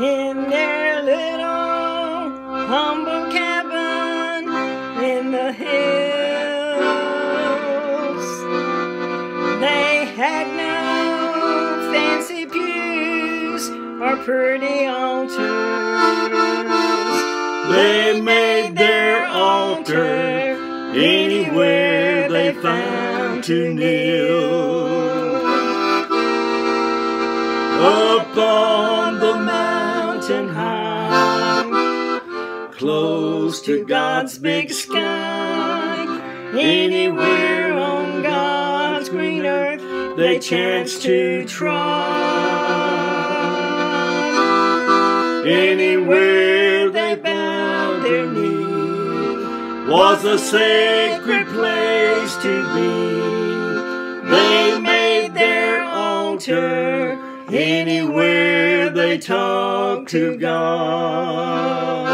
in their little humble cabin in the hills. They had no fancy pews or pretty altars. They made their altar anywhere they found to kneel. Upon the mountain high, close to God's big sky, anywhere on God's green earth they chance to try. Anywhere they bowed their knee was a sacred place to be. They made their altar anywhere they talk to God.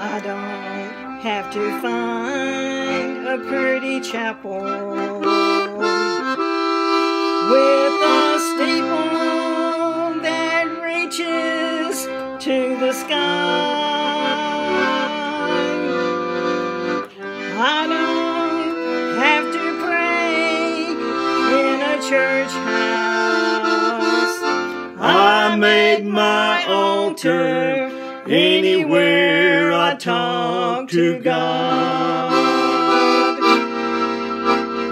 I don't have to find a pretty chapel with a steeple that reaches to the sky. I don't have to pray in a church house. I made my altar anywhere I talk to God.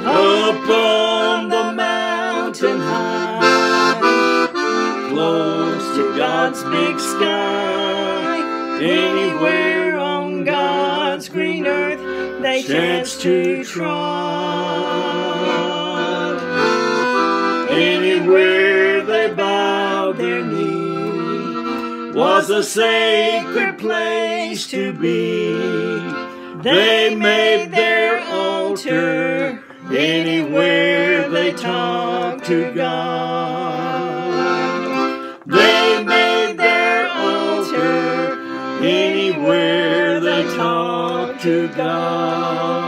Up on the mountain high, close to God's big sky, anywhere on God's green earth they chance to trod. Anywhere they bowed their knee was a sacred place to be. They made their altar anywhere they talked to God. They made their altar anywhere they talked to God.